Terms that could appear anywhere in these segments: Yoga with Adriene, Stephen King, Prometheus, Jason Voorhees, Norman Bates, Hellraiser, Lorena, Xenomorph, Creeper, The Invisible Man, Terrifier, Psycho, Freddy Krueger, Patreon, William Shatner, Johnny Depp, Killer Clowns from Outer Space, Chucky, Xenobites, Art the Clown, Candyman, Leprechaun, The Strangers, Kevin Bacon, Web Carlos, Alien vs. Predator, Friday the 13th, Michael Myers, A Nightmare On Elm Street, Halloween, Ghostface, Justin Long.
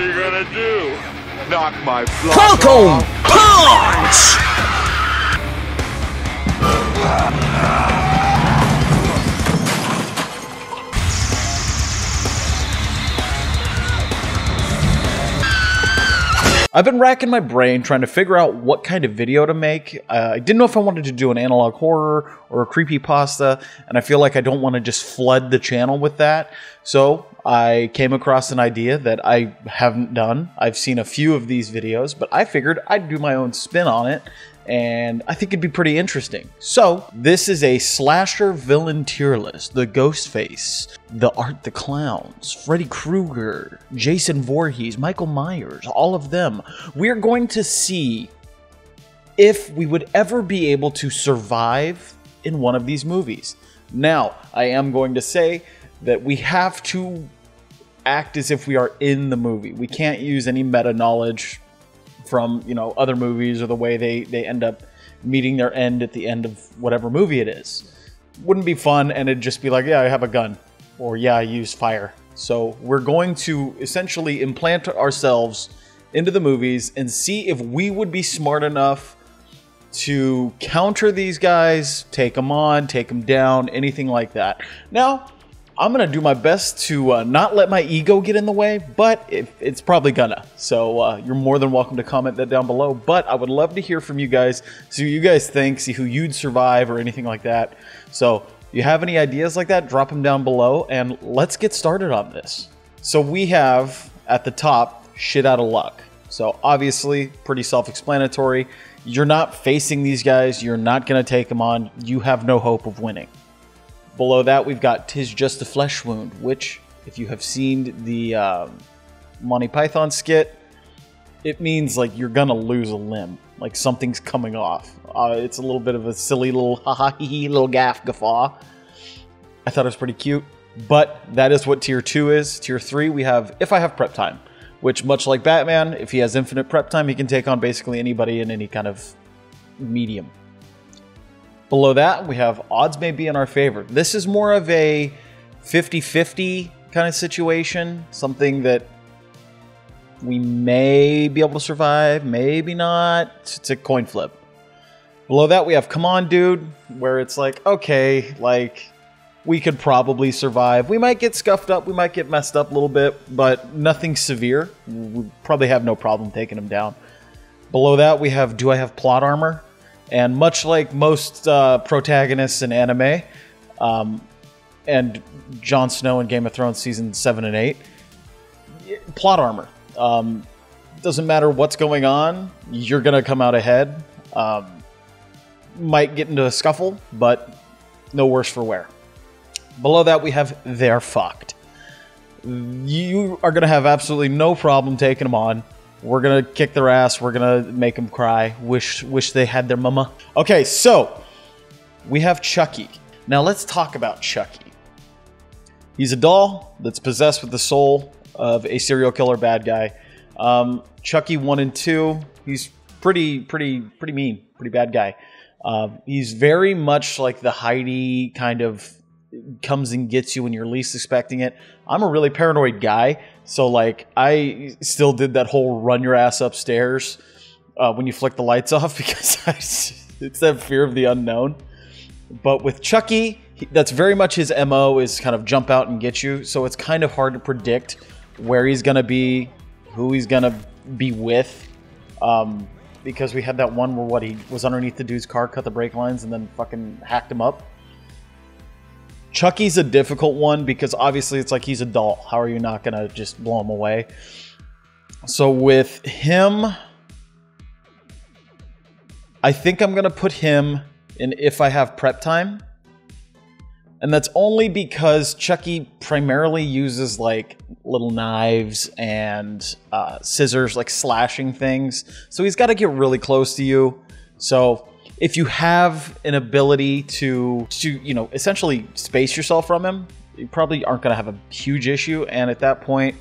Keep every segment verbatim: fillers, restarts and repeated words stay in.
What are you gonna do? Knock my block off. Punch! I've been racking my brain trying to figure out what kind of video to make. Uh, I didn't know if I wanted to do an analog horror or a creepypasta, and I feel like I don't want to just flood the channel with that. So I came across an idea that I haven't done. I've seen a few of these videos, but I figured I'd do my own spin on it, and I think it'd be pretty interesting. So this is a slasher villain tier list. The Ghostface, the Art the Clowns, Freddy Krueger, Jason Voorhees, Michael Myers, all of them. We're going to see if we would ever be able to survive in one of these movies. Now, I am going to say that we have to act as if we are in the movie. We can't use any meta knowledge from, you know, other movies or the way they, they end up meeting their end at the end of whatever movie it is. Wouldn't be fun, and it'd just be like, yeah, I have a gun, or yeah, I use fire. So we're going to essentially implant ourselves into the movies and see if we would be smart enough to counter these guys, take them on, take them down, anything like that. Now, I'm going to do my best to uh, not let my ego get in the way, but it, it's probably gonna. So uh, you're more than welcome to comment that down below, but I would love to hear from you guys, see what you guys think, see who you'd survive or anything like that. So if you have any ideas like that, drop them down below and let's get started on this. So we have at the top, shit out of luck. So obviously pretty self-explanatory. You're not facing these guys. You're not going to take them on. You have no hope of winning. Below that, we've got Tis Just a Flesh Wound, which, if you have seen the uh, Monty Python skit, it means, like, you're gonna lose a limb. Like, something's coming off. Uh, it's a little bit of a silly little ha-ha-hee-hee, little gaff guffaw. I thought it was pretty cute. But that is what Tier two is. Tier three, we have If I Have Prep Time, which, much like Batman, if he has infinite prep time, he can take on basically anybody in any kind of medium. Below that, we have Odds May Be in Our Favor. This is more of a fifty fifty kind of situation, something that we may be able to survive, maybe not. It's a coin flip. Below that, we have Come On Dude, where it's like, okay, like, we could probably survive. We might get scuffed up, we might get messed up a little bit, but nothing severe. We probably have no problem taking him down. Below that, we have Do I Have Plot Armor? And much like most uh, protagonists in anime, um, and Jon Snow in Game of Thrones season seven and eight, plot armor. Um, doesn't matter what's going on, you're gonna come out ahead. Um, might get into a scuffle, but no worse for wear. Below that, we have They're Fucked. You are gonna have absolutely no problem taking them on. We're going to kick their ass. We're going to make them cry. Wish wish they had their mama. Okay, so we have Chucky. Now let's talk about Chucky. He's a doll that's possessed with the soul of a serial killer bad guy. Um, Chucky one and two, he's pretty, pretty, pretty mean, pretty bad guy. Uh, he's very much like the Heidi kind of comes and gets you when you're least expecting it. I'm a really paranoid guy, so like I still did that whole run your ass upstairs uh, when you flick the lights off because I, it's that fear of the unknown. But with Chucky, he, that's very much his M O is kind of jump out and get you, so it's kind of hard to predict where he's gonna be, who he's gonna be with, um, because we had that one where what he was underneath the dude's car, cut the brake lines, and then fucking hacked him up. Chucky's a difficult one because obviously it's like he's a doll. How are you not going to just blow him away? So with him, I think I'm going to put him in If I Have Prep Time. And that's only because Chucky primarily uses like little knives and uh, scissors, like slashing things. So he's got to get really close to you. So if you have an ability to, to, you know, essentially space yourself from him, you probably aren't going to have a huge issue. And at that point,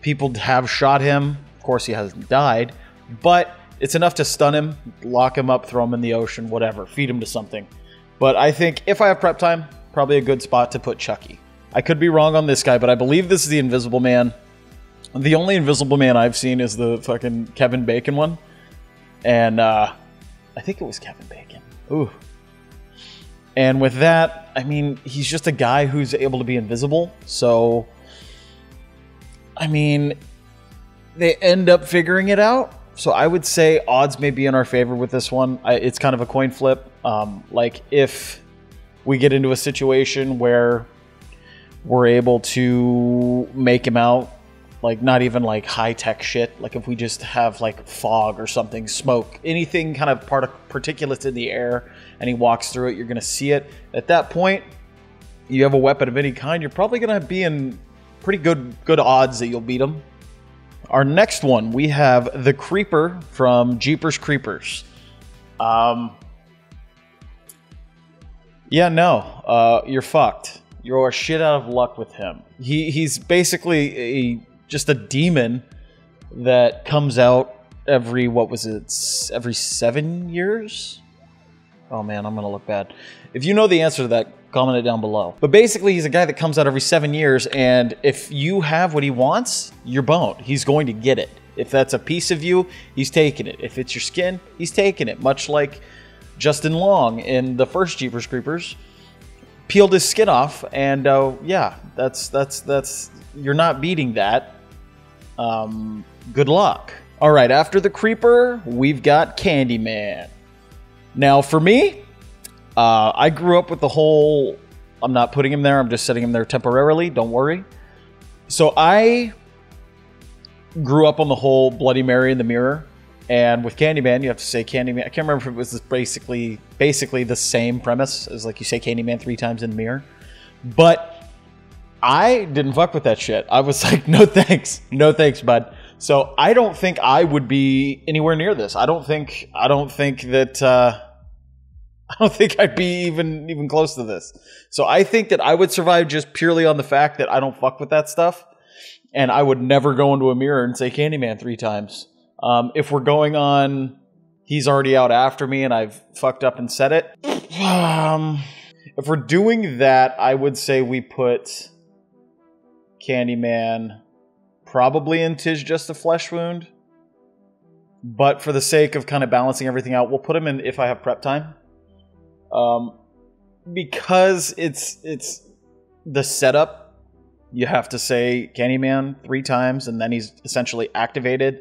people have shot him. Of course, he hasn't died, but it's enough to stun him, lock him up, throw him in the ocean, whatever, feed him to something. But I think If I Have Prep Time, probably a good spot to put Chucky. I could be wrong on this guy, but I believe this is The Invisible Man. The only Invisible Man I've seen is the fucking Kevin Bacon one. And uh, I think it was Kevin Bacon. Ooh. And with that, I mean, he's just a guy who's able to be invisible. So, I mean, they end up figuring it out. So I would say odds may be in our favor with this one. I, it's kind of a coin flip. Um, like if we get into a situation where we're able to make him out, like not even like high tech shit. Like if we just have like fog or something, smoke, anything kind of part particulates in the air, and he walks through it, you're going to see it. At that point, you have a weapon of any kind, you're probably going to be in pretty good good odds that you'll beat him. Our next one, we have the Creeper from Jeepers Creepers. Um, yeah, no, uh, you're fucked. You're shit out of luck with him. He he's basically a, just a demon that comes out every what was it? Every seven years? Oh man, I'm gonna look bad. If you know the answer to that, comment it down below. But basically, he's a guy that comes out every seven years, and if you have what he wants, you're boned. He's going to get it. If that's a piece of you, he's taking it. If it's your skin, he's taking it. Much like Justin Long in the first Jeepers Creepers, peeled his skin off, and uh, yeah, that's that's that's you're not beating that. Um, good luck. All right, after the Creeper, we've got Candyman. Now, for me. Uh, I grew up with the whole, I'm not putting him there, I'm just setting him there temporarily, don't worry. So I grew up on the whole Bloody Mary in the mirror, and with Candyman, you have to say Candyman. I can't remember if it was basically basically the same premise as like you say Candyman three times in the mirror. But I didn't fuck with that shit. I was like, no thanks, no thanks, bud. So I don't think I would be anywhere near this. I don't think, I don't think that... Uh, I don't think I'd be even even close to this. So I think that I would survive just purely on the fact that I don't fuck with that stuff. And I would never go into a mirror and say Candyman three times. Um, if we're going on, he's already out after me and I've fucked up and said it. Um, if we're doing that, I would say we put Candyman probably in 'Tis Just a Flesh Wound. But for the sake of kind of balancing everything out, we'll put him in If I Have Prep Time. Um, because it's, it's the setup, you have to say Candyman three times and then he's essentially activated.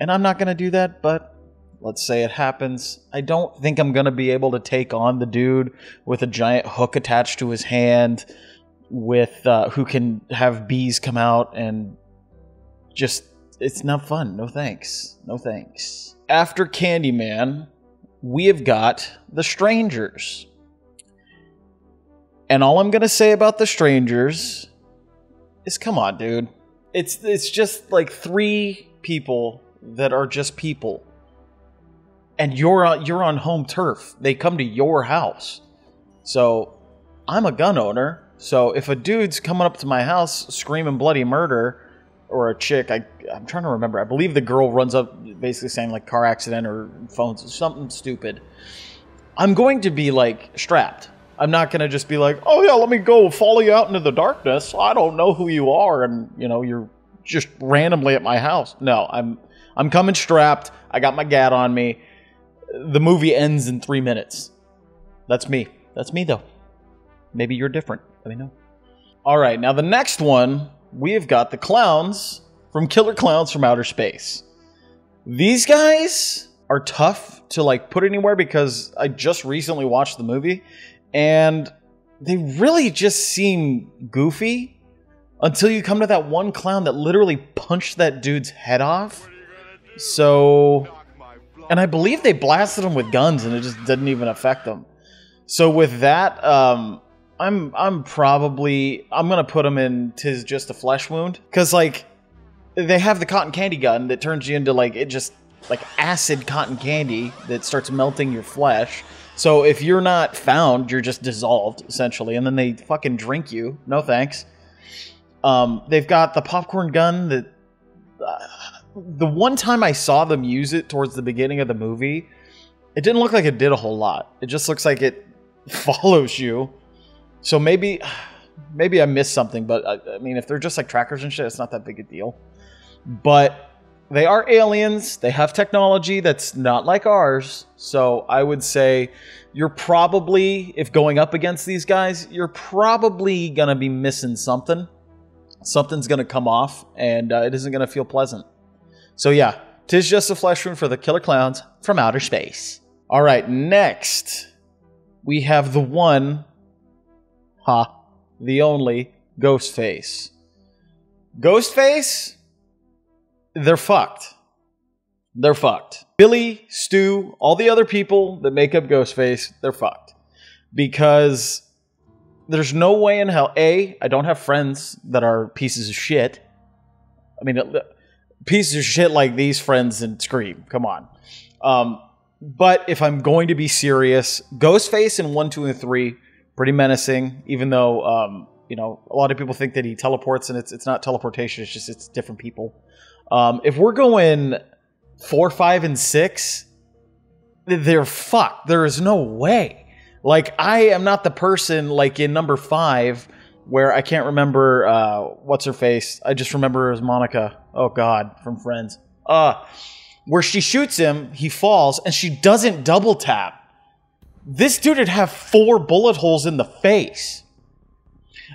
And I'm not going to do that, but let's say it happens. I don't think I'm going to be able to take on the dude with a giant hook attached to his hand with, uh, who can have bees come out and just, it's not fun. No thanks. No thanks. After Candyman, we have got The Strangers. And all I'm going to say about The Strangers is, come on, dude. It's, it's just like three people that are just people. And you're on, you're on home turf. They come to your house. So I'm a gun owner. So if a dude's coming up to my house screaming bloody murder... or a chick, I, I'm trying to remember. I believe the girl runs up basically saying like car accident or phones or something stupid. I'm going to be like strapped. I'm not going to just be like, oh yeah, let me go follow you out into the darkness. I don't know who you are. And you know, you're just randomly at my house. No, I'm, I'm coming strapped. I got my gat on me. The movie ends in three minutes. That's me. That's me though. Maybe you're different. Let me know. All right. Now the next one, we've got the clowns from Killer Clowns from Outer Space. These guys are tough to like put anywhere because I just recently watched the movie and they really just seem goofy until you come to that one clown that literally punched that dude's head off. So, and I believe they blasted him with guns and it just didn't even affect them. So with that, um, I'm I'm probably I'm gonna put him in 'Tis Just a Flesh Wound, cause like they have the cotton candy gun that turns you into like it just like acid cotton candy that starts melting your flesh. So if you're not found, you're just dissolved essentially, and then they fucking drink you. No thanks. Um, they've got the popcorn gun that uh, the one time I saw them use it towards the beginning of the movie, it didn't look like it did a whole lot. It just looks like it follows you. So maybe, maybe I missed something, but I, I mean, if they're just like trackers and shit, it's not that big a deal. But they are aliens. They have technology that's not like ours. So I would say you're probably, if going up against these guys, you're probably going to be missing something. Something's going to come off, and uh, it isn't going to feel pleasant. So yeah, 'Tis Just a Flesh Wound for the Killer Clowns from Outer Space. All right, next we have the one, ha, the only Ghostface. Ghostface, they're fucked. They're fucked. Billy, Stu, all the other people that make up Ghostface, they're fucked. Because there's no way in hell, A, I don't have friends that are pieces of shit. I mean, pieces of shit like these friends in Scream. Come on. Um, but if I'm going to be serious, Ghostface in one, two, and three, pretty menacing, even though... Um, You know, a lot of people think that he teleports, and it's it's not teleportation. It's just it's different people. Um, if we're going four, five, and six, they're fucked. There is no way. Like, I am not the person, like, in number five, where I can't remember uh, what's-her-face. I just remember it was Monica. Oh, God, from Friends. Uh, where she shoots him, he falls, and she doesn't double-tap. This dude would have four bullet holes in the face.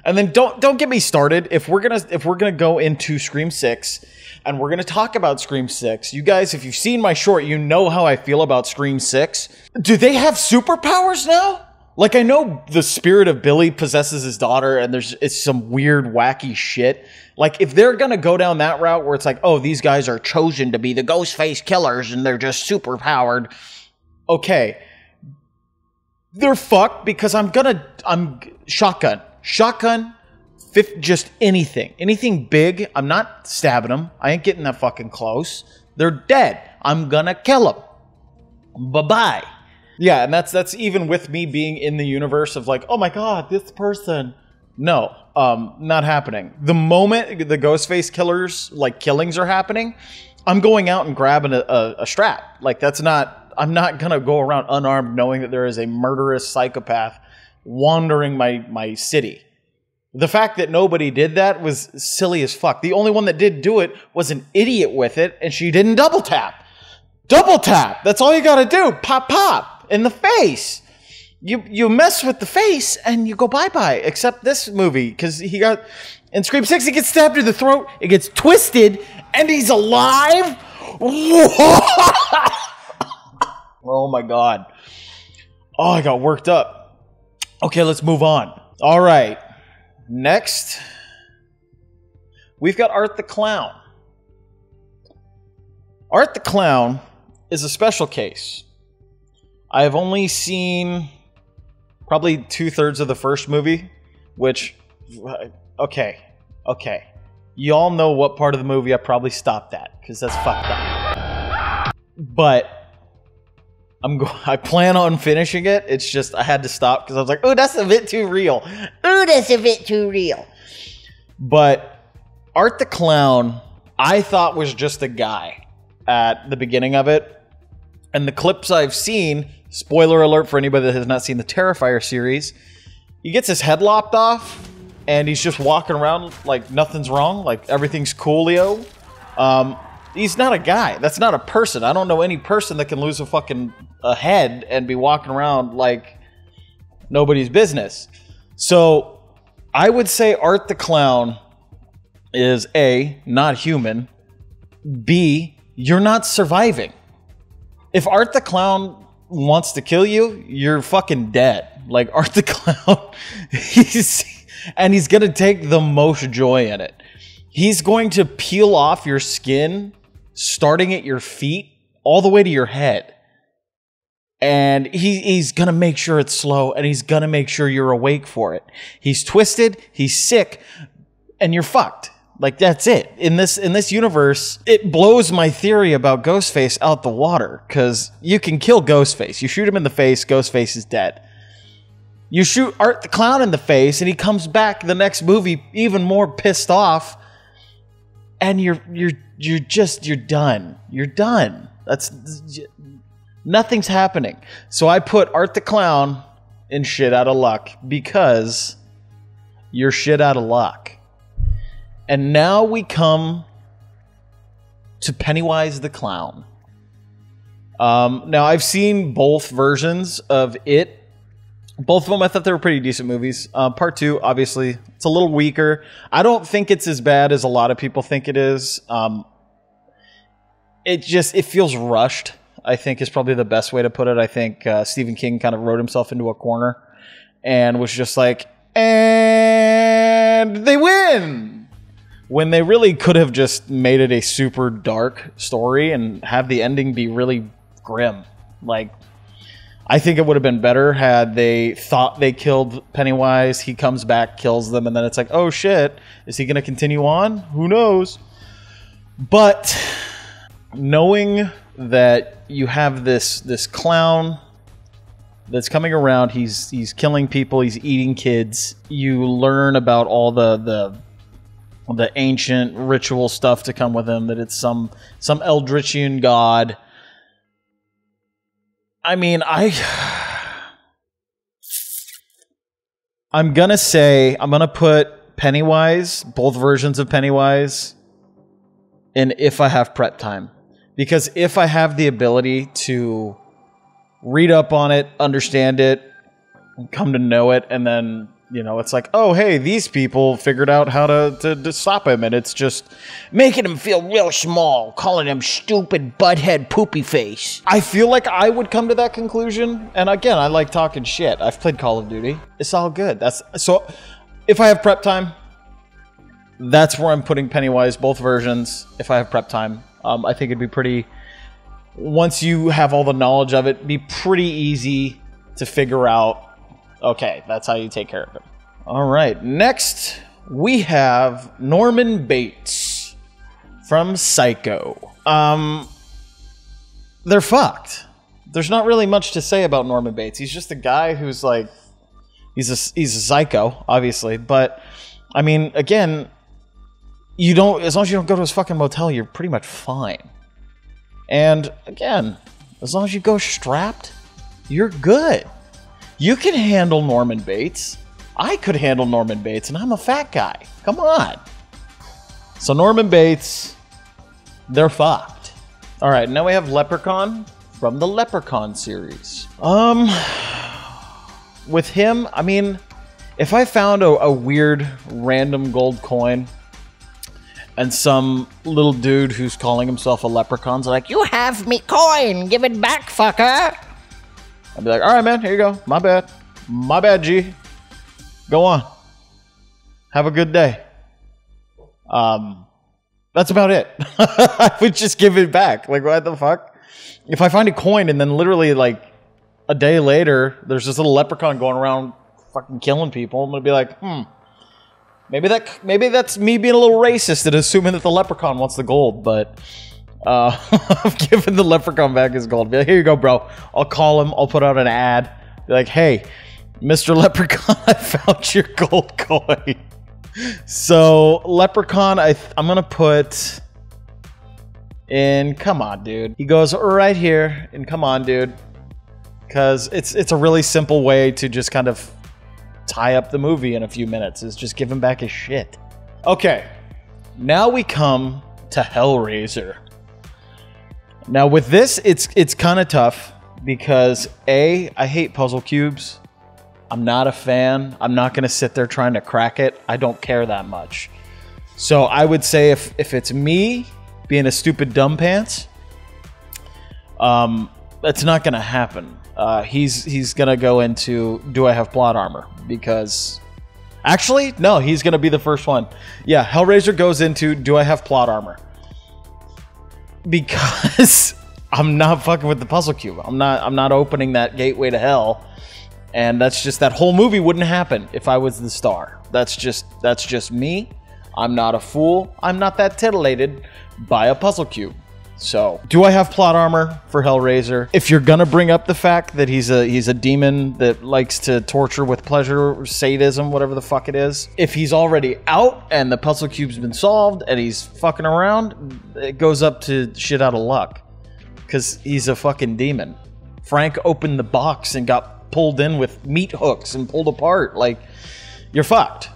And then don't don't get me started. If we're gonna if we're gonna go into Scream six, and we're gonna talk about Scream six, you guys, if you've seen my short, you know how I feel about Scream six. Do they have superpowers now? Like, I know the spirit of Billy possesses his daughter, and there's it's some weird wacky shit. Like, if they're gonna go down that route where it's like, oh, these guys are chosen to be the Ghostface killers, and they're just super powered. Okay, they're fucked because I'm gonna I'm shotgun. Shotgun, fifth, just anything. Anything big, I'm not stabbing them. I ain't getting that fucking close. They're dead. I'm gonna kill them. Bye-bye. Yeah, and that's that's even with me being in the universe of like, oh my god, this person. No, um, not happening. The moment the Ghostface killers, like, killings are happening, I'm going out and grabbing a, a, a strap. Like, that's not, I'm not gonna go around unarmed knowing that there is a murderous psychopath wandering my, my city. The fact that nobody did that was silly as fuck. The only one that did do it was an idiot with it, and she didn't double tap. Double tap! That's all you gotta do. Pop, pop! In the face! You, you mess with the face, and you go bye-bye. Except this movie, because he got... In Scream six, he gets stabbed in the throat, it gets twisted, and he's alive? Oh my god. Oh, I got worked up. Okay, let's move on. All right. Next, we've got Art the Clown. Art the Clown is a special case. I have only seen probably two-thirds of the first movie, which, okay, okay. Y'all know what part of the movie I probably stopped at, because that's fucked up. But... I'm go I plan on finishing it. It's just I had to stop because I was like, oh, that's a bit too real. Oh, that's a bit too real. But Art the Clown, I thought was just a guy at the beginning of it. And the clips I've seen, spoiler alert for anybody that has not seen the Terrifier series, he gets his head lopped off and he's just walking around like nothing's wrong. Like everything's coolio. Um... He's not a guy. That's not a person. I don't know any person that can lose a fucking a head and be walking around like nobody's business. So I would say Art the Clown is A, not human. B, you're not surviving. If Art the Clown wants to kill you, you're fucking dead. Like Art the Clown, he's, and he's going to take the most joy in it. He's going to peel off your skin starting at your feet all the way to your head. And he, he's going to make sure it's slow, and he's going to make sure you're awake for it. He's twisted, he's sick, and you're fucked. Like, that's it. In this, in this universe, it blows my theory about Ghostface out the water, because you can kill Ghostface. You shoot him in the face, Ghostface is dead. You shoot Art the Clown in the face, and he comes back the next movie even more pissed off. And you're you're you're just you're done. You're done. That's nothing's happening. So I put Art the Clown in shit out of luck because you're shit out of luck. And now we come to Pennywise the Clown. Um, now, I've seen both versions of it. Both of them, I thought they were pretty decent movies. Uh, part two, obviously, it's a little weaker. I don't think it's as bad as a lot of people think it is. Um, it just, it feels rushed, I think, is probably the best way to put it. I think uh, Stephen King kind of wrote himself into a corner and was just like, and they win! When they really could have just made it a super dark story and have the ending be really grim. Like, I think it would have been better had they thought they killed Pennywise. He comes back, kills them, and then it's like, oh shit, is he going to continue on? Who knows? But knowing that you have this this clown that's coming around, he's he's killing people, he's eating kids. You learn about all the the the ancient ritual stuff to come with him. That it's some some Eldritchian god. I mean, I, I'm going to say, I'm going to put Pennywise, both versions of Pennywise, in if I have prep time. Because if I have the ability to read up on it, understand it, come to know it, and then, you know, it's like, oh, hey, these people figured out how to, to, to stop him, and it's just making him feel real small, calling him stupid butthead poopy face. I feel like I would come to that conclusion, and again, I like talking shit. I've played Call of Duty. It's all good. That's so if I have prep time, that's where I'm putting Pennywise, both versions, if I have prep time. Um, I think it'd be pretty, once you have all the knowledge of it, it'd be pretty easy to figure out, okay, that's how you take care of it. All right, next we have Norman Bates from Psycho. Um, they're fucked. There's not really much to say about Norman Bates. He's just a guy who's like, he's a, he's a psycho, obviously. But, I mean, again, you don't, as long as you don't go to his fucking motel, you're pretty much fine. And, again, as long as you go strapped, you're good. You can handle Norman Bates. I could handle Norman Bates, and I'm a fat guy. Come on. So Norman Bates, they're fucked. All right, now we have Leprechaun from the Leprechaun series. Um, with him, I mean, if I found a, a weird random gold coin and some little dude who's calling himself a leprechaun's like, you have me coin, give it back, fucker. I'd be like, all right, man, here you go. My bad. My bad, G. Go on. Have a good day. Um, that's about it. I would just give it back. Like, what the fuck? If I find a coin and then literally, like, a day later, there's this little leprechaun going around fucking killing people, I'm going to be like, hmm, maybe that, maybe that's me being a little racist and assuming that the leprechaun wants the gold, but... Uh, I've given the leprechaun back his gold. Be like, here you go, bro. I'll call him. I'll put out an ad. Be like, hey, Mister Leprechaun, I found your gold coin. So, Leprechaun, I th I'm going to put in, come on, dude. He goes right here and come on, dude. Because it's, it's a really simple way to just kind of tie up the movie in a few minutes is just give him back his shit. Okay. Now we come to Hellraiser. Now with this, it's it's kind of tough because A, I hate puzzle cubes. I'm not a fan. I'm not going to sit there trying to crack it. I don't care that much. So I would say if, if it's me being a stupid dumb pants, um, that's not going to happen. Uh, he's he's going to go into, do I have plot armor? Because actually, no, he's going to be the first one. Yeah, Hellraiser goes into, do I have plot armor? Because I'm not fucking with the puzzle cube. I'm not I'm not opening that gateway to hell. And that's just, that whole movie wouldn't happen if I was the star. That's just that's just me. I'm not a fool. I'm not that titillated by a puzzle cube. So, do I have plot armor for Hellraiser? If you're going to bring up the fact that he's a he's a demon that likes to torture with pleasure, or sadism, whatever the fuck it is. If he's already out and the puzzle cube's been solved and he's fucking around, it goes up to shit out of luck. Because he's a fucking demon. Frank opened the box and got pulled in with meat hooks and pulled apart. Like, you're fucked.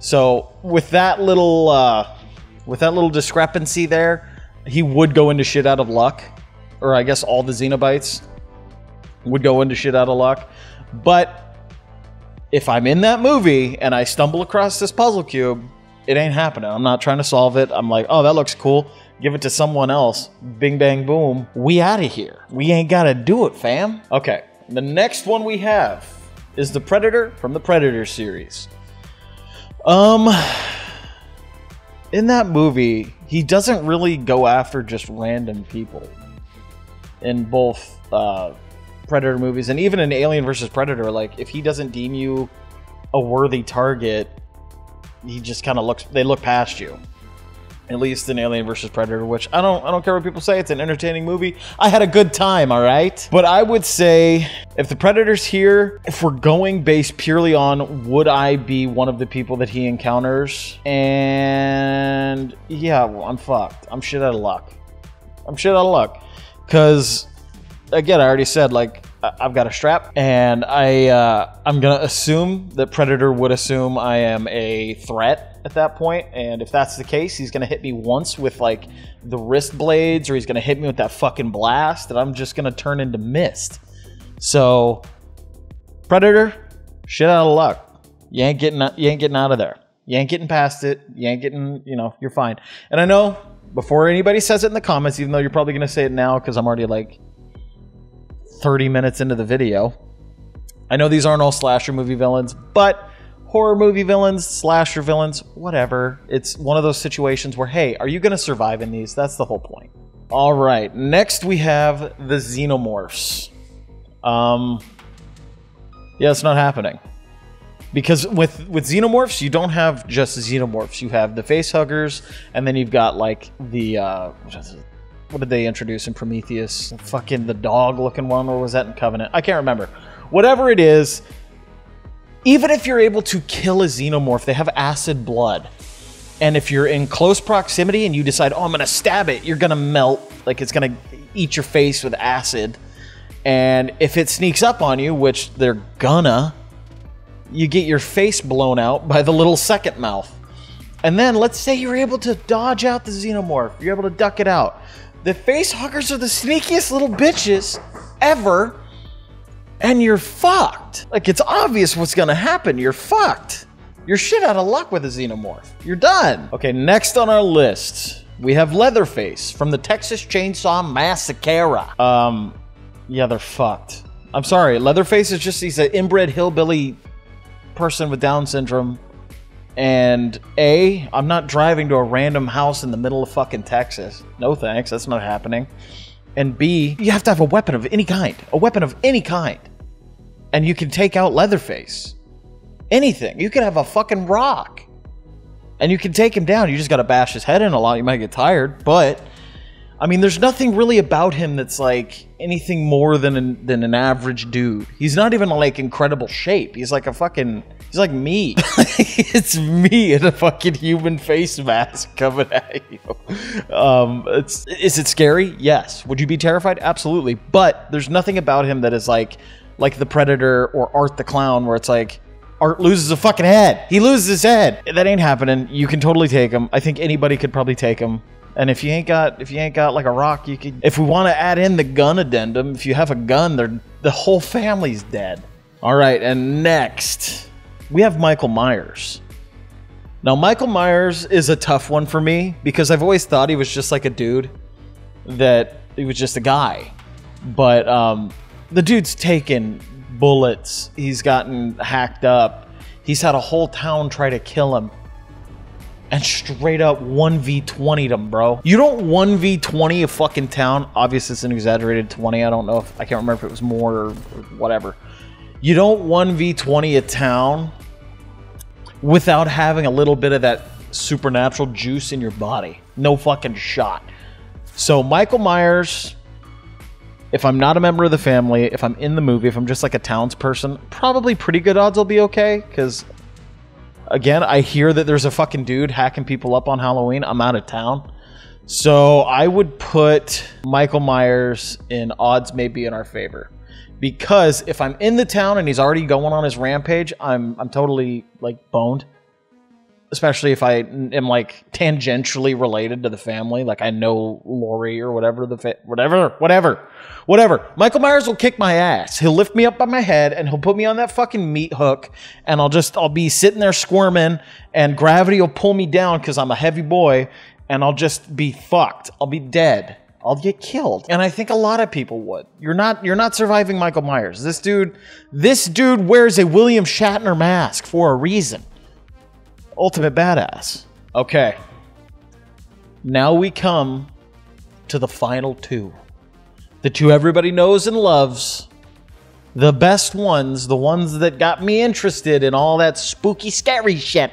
So, with that little, uh, with that little discrepancy there... he would go into shit out of luck. Or I guess all the Xenobites would go into shit out of luck. But if I'm in that movie and I stumble across this puzzle cube, it ain't happening. I'm not trying to solve it. I'm like, oh, that looks cool. Give it to someone else. Bing, bang, boom. We out of here. We ain't got to do it, fam. Okay. The next one we have is the Predator from the Predator series. Um, in that movie, he doesn't really go after just random people. In both uh, Predator movies and even in Alien versus. Predator, like, if he doesn't deem you a worthy target, he just kind of looks, they look past you. At least in Alien versus. Predator, which I don't, I don't care what people say. It's an entertaining movie. I had a good time, all right? But I would say if the Predator's here, if we're going based purely on would I be one of the people that he encounters? And yeah, well, I'm fucked. I'm shit out of luck. I'm shit out of luck. Because, again, I already said, like, I've got a strap, and I, uh, I'm going to assume that Predator would assume I am a threat at that point. And if that's the case, he's going to hit me once with, like, the wrist blades, or he's going to hit me with that fucking blast, and I'm just going to turn into mist. So, Predator, shit out of luck. You ain't getting, you ain't getting out of there. You ain't getting past it. You ain't getting, you know, you're fine. And I know... Before anybody says it in the comments, even though you're probably going to say it now because I'm already like thirty minutes into the video. I know these aren't all slasher movie villains, but horror movie villains, slasher villains, whatever. It's one of those situations where, hey, are you going to survive in these? That's the whole point. All right. Next, we have the Xenomorphs. Um, yeah, it's not happening. Because with, with Xenomorphs, you don't have just Xenomorphs. You have the facehuggers, and then you've got, like, the... Uh, what did they introduce in Prometheus? Fucking the dog-looking one, or was that in Covenant? I can't remember. Whatever it is, even if you're able to kill a Xenomorph, they have acid blood. And if you're in close proximity and you decide, oh, I'm going to stab it, you're going to melt. Like, it's going to eat your face with acid. And if it sneaks up on you, which they're gonna... You get your face blown out by the little second mouth. And then let's say you're able to dodge out the Xenomorph. You're able to duck it out. The face huggers are the sneakiest little bitches ever. And you're fucked. Like, it's obvious what's going to happen. You're fucked. You're shit out of luck with a Xenomorph. You're done. Okay, next on our list, we have Leatherface from the Texas Chainsaw Massacre. Um, yeah, they're fucked. I'm sorry. Leatherface is just, he's an inbred hillbilly... person with Down syndrome, and A, I'm not driving to a random house in the middle of fucking Texas. No thanks, that's not happening. And B, you have to have a weapon of any kind. A weapon of any kind. And you can take out Leatherface. Anything. You can have a fucking rock. And you can take him down. You just gotta bash his head in a lot. You might get tired, but... I mean, there's nothing really about him that's, like, anything more than an, than an average dude. He's not even, like, incredible shape. He's like a fucking... He's like me. It's me in a fucking human face mask coming at you. Um, it's, is it scary? Yes. Would you be terrified? Absolutely. But there's nothing about him that is, like, like the Predator or Art the Clown, where it's like, Art loses a fucking head. He loses his head. That ain't happening. You can totally take him. I think anybody could probably take him. And if you ain't got, if you ain't got like a rock, you could. If we want to add in the gun addendum, if you have a gun, they're, the whole family's dead. All right, and next we have Michael Myers. Now Michael Myers is a tough one for me because I've always thought he was just like a dude, that he was just a guy, but um, the dude's taken bullets. He's gotten hacked up. He's had a whole town try to kill him. And straight up one v twenty'd them, bro. You don't one v twenty a fucking town. Obviously, it's an exaggerated twenty. I don't know if... I can't remember if it was more or, or whatever. You don't one v twenty a town without having a little bit of that supernatural juice in your body. No fucking shot. So, Michael Myers, if I'm not a member of the family, if I'm in the movie, if I'm just like a townsperson, probably pretty good odds I'll be okay, because... Again, I hear that there's a fucking dude hacking people up on Halloween. I'm out of town. So I would put Michael Myers in odds maybe in our favor. Because if I'm in the town and he's already going on his rampage, I'm I'm totally, like, boned. especially if I am like tangentially related to the family, like I know Lori or whatever the fa- whatever whatever whatever. Michael Myers will kick my ass. He'll lift me up by my head and he'll put me on that fucking meat hook, and I'll just I'll be sitting there squirming, and gravity will pull me down because I'm a heavy boy, and I'll just be fucked. I'll be dead. I'll get killed. And I think a lot of people would. You're not you're not surviving Michael Myers. This dude this dude wears a William Shatner mask for a reason. Ultimate badass. Okay. Now we come to the final two. The two everybody knows and loves. The best ones, the ones that got me interested in all that spooky, scary shit.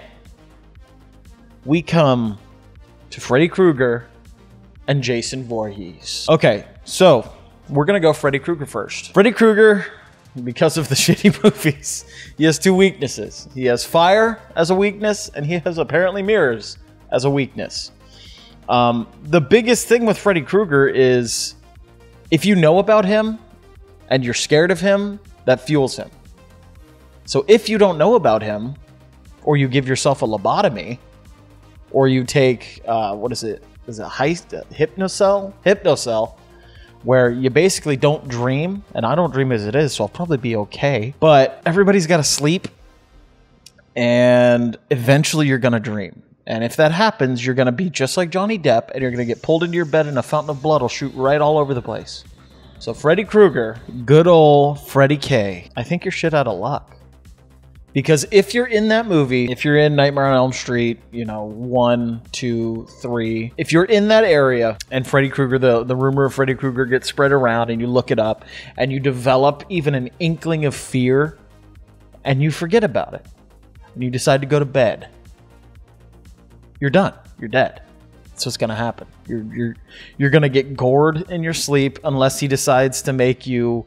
We come to Freddy Krueger and Jason Voorhees. Okay, so we're gonna go Freddy Krueger first. Freddy Krueger, because of the shitty movies, he has two weaknesses. He has fire as a weakness, and he has apparently mirrors as a weakness. Um, the biggest thing with Freddy Krueger is if you know about him and you're scared of him, that fuels him. So if you don't know about him, or you give yourself a lobotomy, or you take, uh, what is it? Is a heist, a hypnocell, hypnocell, where you basically don't dream, and I don't dream as it is, so I'll probably be okay. But everybody's got to sleep, and eventually you're gonna dream. And if that happens, you're gonna be just like Johnny Depp, and you're gonna get pulled into your bed, and a fountain of blood will shoot right all over the place. So Freddy Krueger, good old Freddy K. I think you're shit out of luck. Because if you're in that movie, if you're in Nightmare on Elm Street, you know, one, two, three, if you're in that area and Freddy Krueger, the, the rumor of Freddy Krueger gets spread around and you look it up and you develop even an inkling of fear and you forget about it and you decide to go to bed, you're done. You're dead. That's what's going to happen. You're, you're, you're going to get gored in your sleep unless he decides to make you...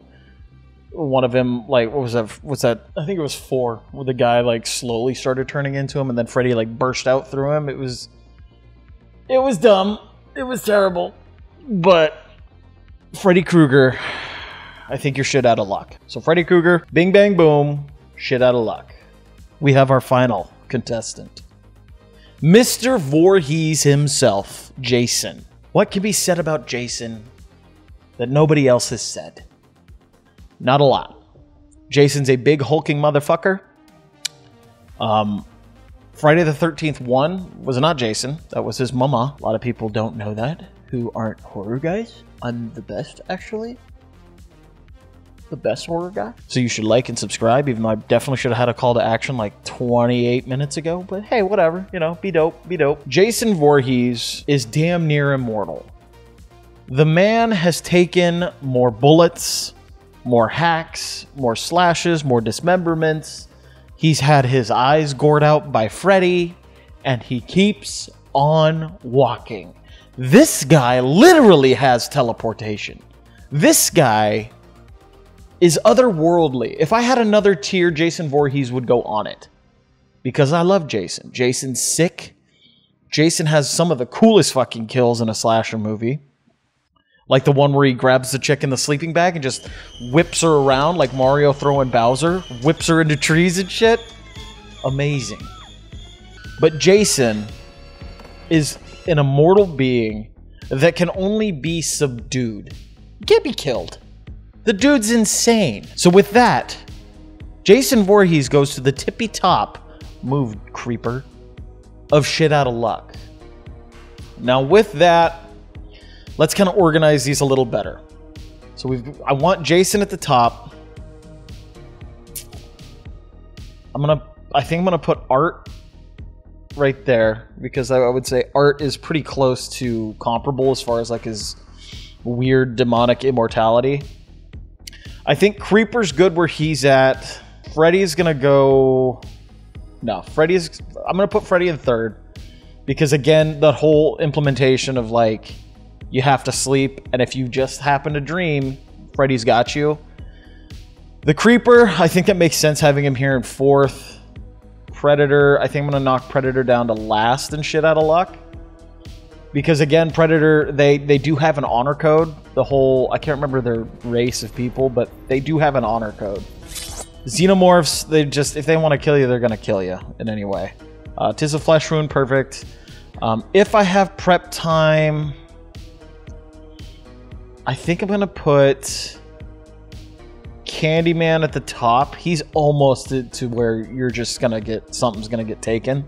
One of them, like, what was that? What's that? I think it was four, where the guy, like, slowly started turning into him, and then Freddy, like, burst out through him. It was, it was dumb. It was terrible. But Freddy Krueger, I think you're shit out of luck. So Freddy Krueger, bing, bang, boom, shit out of luck. We have our final contestant. Mister Voorhees himself, Jason. What can be said about Jason that nobody else has said? Not a lot. Jason's a big hulking motherfucker. Um, Friday the thirteenth one was not Jason. That was his mama. A lot of people don't know that who aren't horror guys. I'm the best, actually. The best horror guy. So you should like and subscribe, even though I definitely should have had a call to action like twenty-eight minutes ago. But hey, whatever. You know, be dope, be dope. Jason Voorhees is damn near immortal. The man has taken more bullets... more hacks, more slashes, more dismemberments. He's had his eyes gored out by Freddy, and he keeps on walking. This guy literally has teleportation. This guy is otherworldly. If I had another tier, Jason Voorhees would go on it. Because I love Jason. Jason's sick. Jason has some of the coolest fucking kills in a slasher movie. Like the one where he grabs the chick in the sleeping bag and just whips her around like Mario throwing Bowser. Whips her into trees and shit. Amazing. But Jason is an immortal being that can only be subdued. You can't be killed. The dude's insane. So with that, Jason Voorhees goes to the tippy top, move creeper, of shit out of luck. Now with that... let's kind of organize these a little better. So we've, I want Jason at the top. I'm going to, I think I'm going to put Art right there because I, I would say Art is pretty close to comparable as far as like his weird demonic immortality. I think Creeper's good where he's at. Freddy's going to go, no, Freddy's, I'm going to put Freddy in third because again, that whole implementation of like, you have to sleep, and if you just happen to dream, Freddy's got you. The Creeper, I think that makes sense having him here in fourth. Predator, I think I'm going to knock Predator down to last and shit out of luck. Because again, Predator, they, they do have an honor code. The whole, I can't remember their race of people, but they do have an honor code. Xenomorphs, they just, if they want to kill you, they're going to kill you in any way. Uh, Tis a Flesh Wound, perfect. Um, if I have prep time, I think I'm going to put Candyman at the top. He's almost to where you're just going to get, something's going to get taken.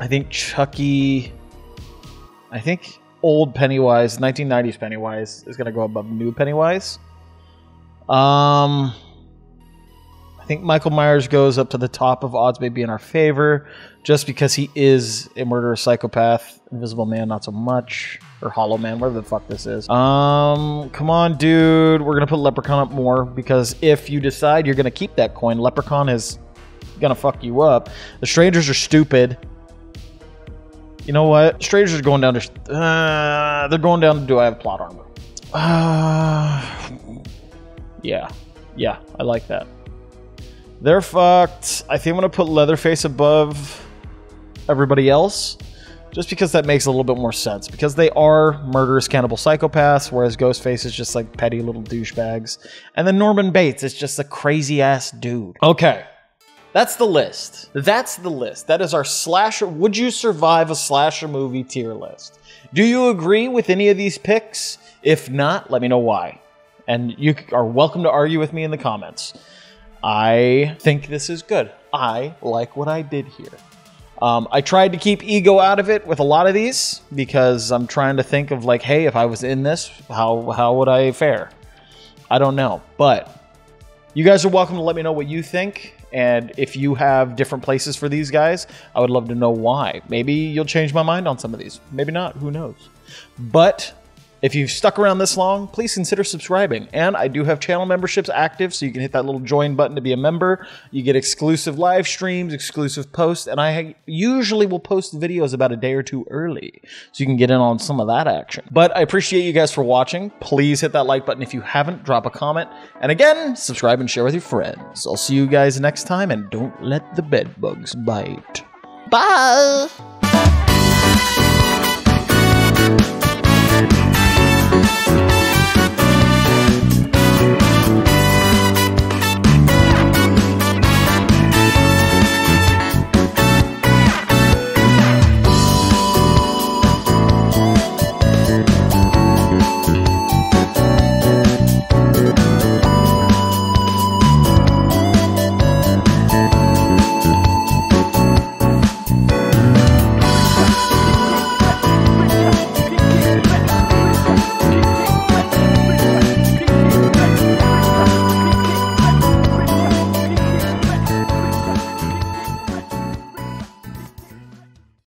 I think Chucky, I think old Pennywise, nineteen nineties Pennywise is going to go above new Pennywise. Um, I think Michael Myers goes up to the top of odds may be in our favor just because he is a murderous psychopath. Invisible Man, not so much. Or Hollow Man, whatever the fuck this is. Um, come on, dude. We're going to put Leprechaun up more because if you decide you're going to keep that coin, Leprechaun is going to fuck you up. The Strangers are stupid. You know what? Strangers are going down to... Uh, they're going down to do I have plot armor? Uh, yeah. Yeah, I like that. They're fucked. I think I'm going to put Leatherface above everybody else. Just because that makes a little bit more sense. Because they are murderous cannibal psychopaths, whereas Ghostface is just like petty little douchebags. And then Norman Bates is just a crazy ass dude. Okay. That's the list. That's the list. That is our slasher. Would you survive a slasher movie tier list? Do you agree with any of these picks? If not, let me know why. And you are welcome to argue with me in the comments. I think this is good. I like what I did here. Um, I tried to keep ego out of it with a lot of these because I'm trying to think of like, hey, if I was in this, how, how would I fare? I don't know. But you guys are welcome to let me know what you think. And if you have different places for these guys, I would love to know why. Maybe you'll change my mind on some of these. Maybe not. Who knows? But if you've stuck around this long, please consider subscribing. And I do have channel memberships active, so you can hit that little join button to be a member. You get exclusive live streams, exclusive posts, and I usually will post videos about a day or two early, so you can get in on some of that action. But I appreciate you guys for watching. Please hit that like button if you haven't. Drop a comment. And again, subscribe and share with your friends. I'll see you guys next time, and don't let the bed bugs bite. Bye!